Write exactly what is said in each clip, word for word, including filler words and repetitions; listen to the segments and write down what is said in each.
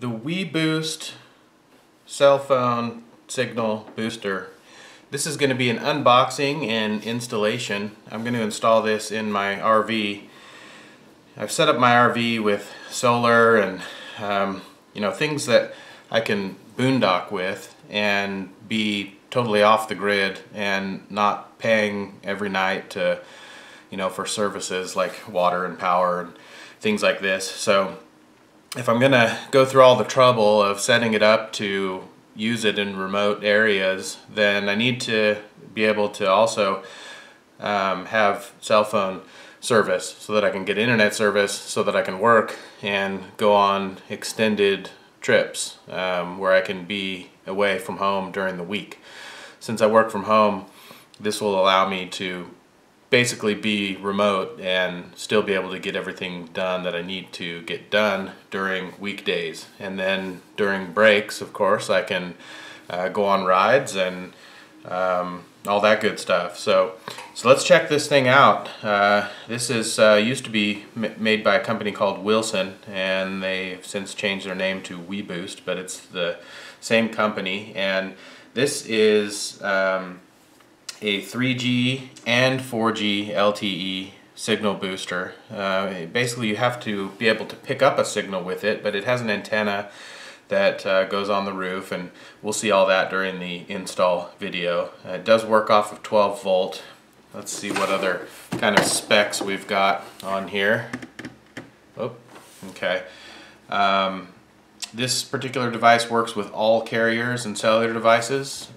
the WeBoost cell phone signal booster. This is going to be an unboxing and installation. I'm going to install this in my R V. I've set up my R V with solar and um, you know, things that I can boondock with and be totally off the grid and not paying every night to, you know, for services like water and power and things like this. So if I'm gonna go through all the trouble of setting it up to use it in remote areas, then I need to be able to also um, have cell phone service so that I can get internet service, so that I can work and go on extended trips um, where I can be away from home during the week. Since I work from home, this will allow me to basically be remote and still be able to get everything done that I need to get done during weekdays. And then during breaks, of course, I can uh, go on rides and um, all that good stuff. So, so let's check this thing out. Uh, this is uh, used to be m made by a company called Wilson, and they've since changed their name to WeBoost, but it's the same company. And this is um, a three G and four G L T E signal booster. Uh, basically, you have to be able to pick up a signal with it, but it has an antenna that uh, goes on the roof, and we'll see all that during the install video. Uh, it does work off of twelve volt. Let's see what other kind of specs we've got on here. Oh, okay. Um, this particular device works with all carriers and cellular devices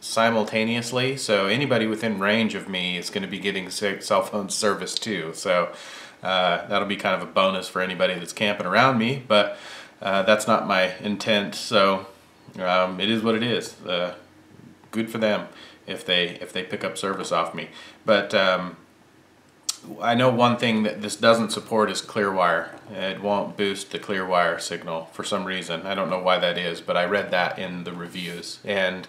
simultaneously, so anybody within range of me is going to be getting cell phone service too. So uh, that'll be kind of a bonus for anybody that's camping around me, but uh, that's not my intent. So um, it is what it is. Uh, good for them if they if they pick up service off me. But um, I know one thing that this doesn't support is Clearwire. It won't boost the Clearwire signal for some reason. I don't know why that is, but I read that in the reviews. And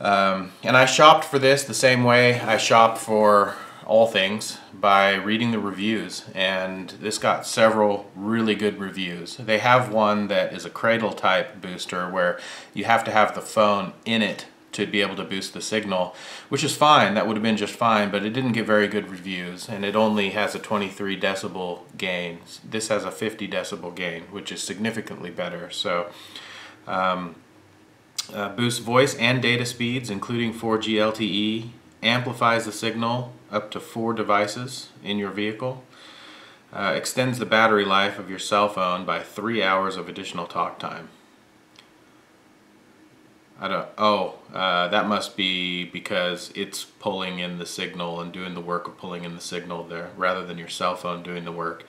Um, and I shopped for this the same way I shop for all things, by reading the reviews, and this got several really good reviews. They have one that is a cradle type booster where you have to have the phone in it to be able to boost the signal, which is fine. That would have been just fine, but it didn't get very good reviews, and it only has a twenty-three decibel gain. This has a fifty decibel gain, which is significantly better. So um, Uh, boosts voice and data speeds, including four G L T E, amplifies the signal up to four devices in your vehicle, uh, extends the battery life of your cell phone by three hours of additional talk time. I don't, oh, uh, that must be because it's pulling in the signal and doing the work of pulling in the signal there, rather than your cell phone doing the work.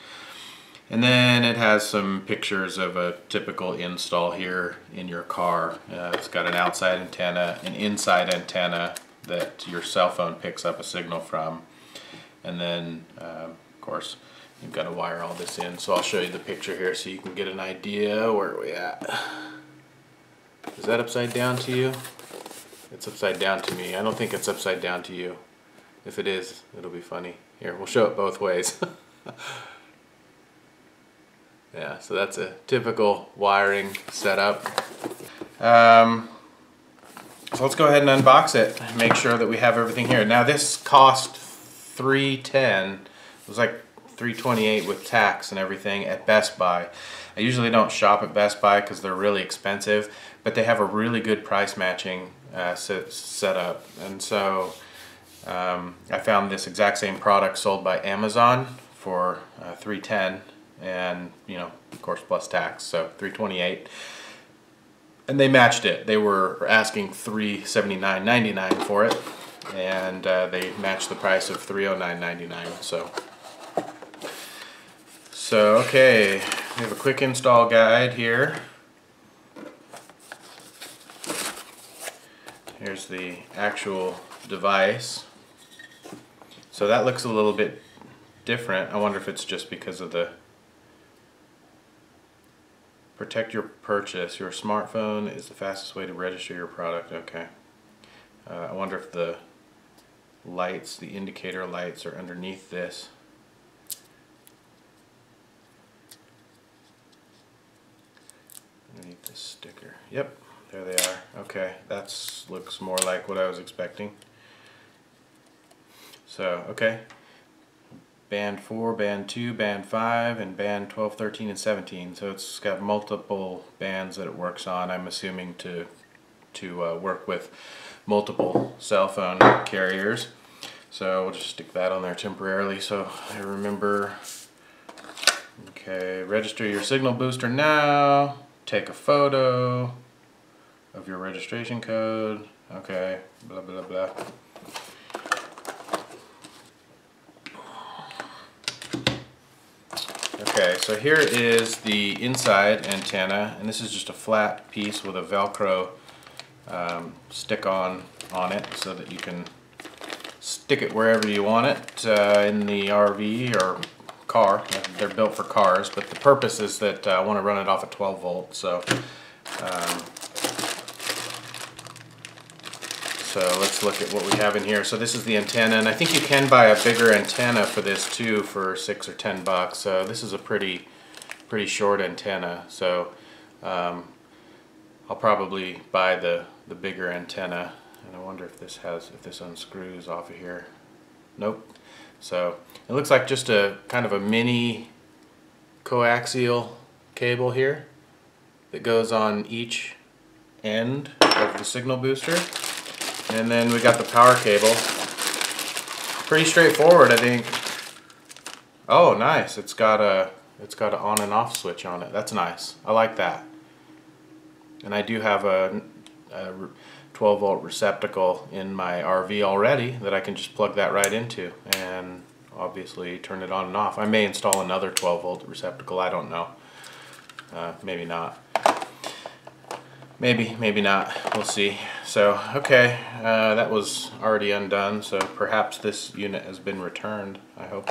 And then it has some pictures of a typical install here in your car. Uh, it's got an outside antenna, an inside antenna that your cell phone picks up a signal from. And then, uh, of course, you've got to wire all this in. So I'll show you the picture here so you can get an idea. Where are we at? Is that upside down to you? It's upside down to me. I don't think it's upside down to you. If it is, it'll be funny. Here, we'll show it both ways. Yeah, so that's a typical wiring setup. Um, so let's go ahead and unbox it and make sure that we have everything here. Now this cost three ten. It was like three twenty-eight with tax and everything at Best Buy. I usually don't shop at Best Buy because they're really expensive, but they have a really good price matching uh, set, set up. And so um, I found this exact same product sold by Amazon for uh, three ten. And you know, of course, plus tax, so three twenty-eight, and they matched it. They were asking three seventy-nine ninety-nine for it, and uh, they matched the price of three oh nine ninety-nine. So, so okay, we have a quick install guide here. Here's the actual device. So that looks a little bit different. I wonder if it's just because of the protect your purchase. Your smartphone is the fastest way to register your product. Okay. Uh, I wonder if the lights, the indicator lights, are underneath this. read this sticker. Yep, there they are. Okay, that's looks more like what I was expecting. So, okay. Band four, band two, band five, and band twelve, thirteen, and seventeen. So it's got multiple bands that it works on, I'm assuming to, to uh, work with multiple cell phone carriers. So we'll just stick that on there temporarily. So I remember, okay, register your signal booster now. Take a photo of your registration code. Okay, blah, blah, blah. Okay, so here is the inside antenna, and this is just a flat piece with a Velcro um, stick-on on it so that you can stick it wherever you want it uh, in the R V or car. They're built for cars, but the purpose is that uh, I want to run it off a twelve volt, so um, so let's look at what we have in here. So this is the antenna, and I think you can buy a bigger antenna for this too for six or ten bucks. So this is a pretty pretty short antenna, so um, I'll probably buy the the bigger antenna. And I wonder if this has if this unscrews off of here. Nope. So it looks like just a kind of a mini coaxial cable here that goes on each end of the signal booster. And then we got the power cable. Pretty straightforward, I think. Oh, nice. It's got a it's got an on and off switch on it. That's nice. I like that. And I do have a, a twelve volt receptacle in my R V already that I can just plug that right into and obviously turn it on and off. I may install another twelve volt receptacle, I don't know. Uh, maybe not. Maybe, maybe not. We'll see. So, okay, uh, that was already undone, so perhaps this unit has been returned. I hope,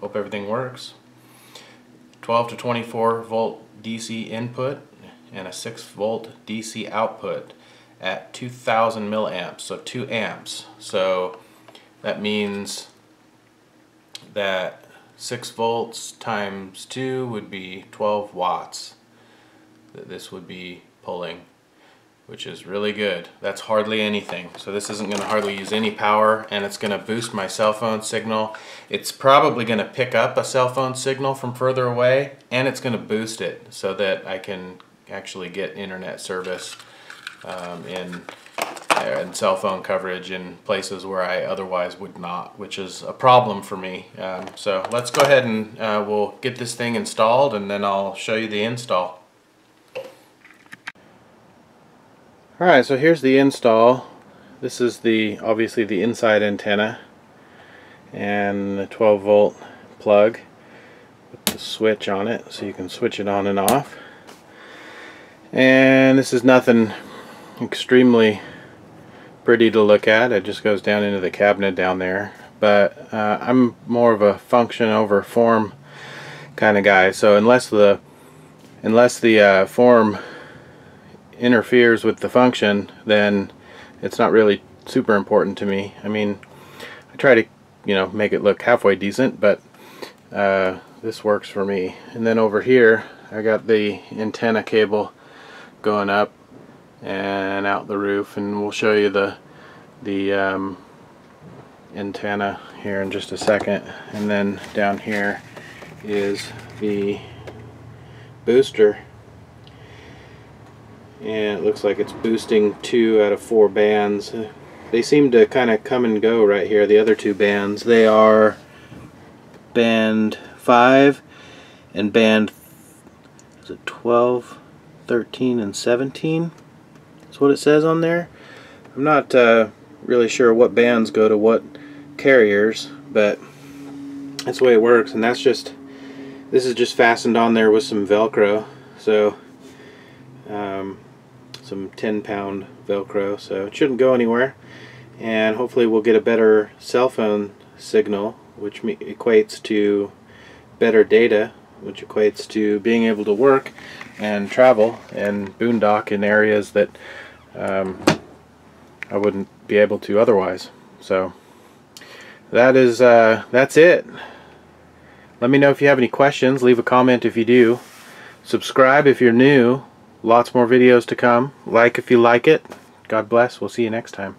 hope everything works. twelve to twenty-four volt D C input and a six volt D C output at two thousand milliamps, so two amps. So that means that six volts times two would be twelve watts that this would be pulling, which is really good. That's hardly anything. So this isn't going to hardly use any power, and it's going to boost my cell phone signal. It's probably going to pick up a cell phone signal from further away, and it's going to boost it so that I can actually get internet service Um, and, and cell phone coverage in places where I otherwise would not, which is a problem for me. Um, so let's go ahead and uh, we'll get this thing installed, and then I'll show you the install. Alright, so here's the install. This is the obviously the inside antenna and the twelve volt plug with the switch on it, so you can switch it on and off. And this is nothing extremely pretty to look at. It just goes down into the cabinet down there, but uh, I'm more of a function over form kind of guy, so unless the unless the uh, form interferes with the function, then it's not really super important to me. I mean, I try to, you know, make it look halfway decent, but uh, this works for me. And then over here I got the antenna cable going up and out the roof, and we'll show you the the um, antenna here in just a second. And then down here is the booster, and it looks like it's boosting two out of four bands. They seem to kind of come and go right here. The other two bands, they are band five and band is it twelve, thirteen, and seventeen. What it says on there. I'm not uh, really sure what bands go to what carriers, but that's the way it works. And that's just this is just fastened on there with some Velcro, so um, some ten pound Velcro, so it shouldn't go anywhere. And hopefully we'll get a better cell phone signal, which equates to better data, which equates to being able to work and travel and boondock in areas that Um, I wouldn't be able to otherwise. So that is uh, that's it. Let me know if you have any questions. Leave a comment if you do. Subscribe if you're new. Lots more videos to come. Like if you like it. God bless. We'll see you next time.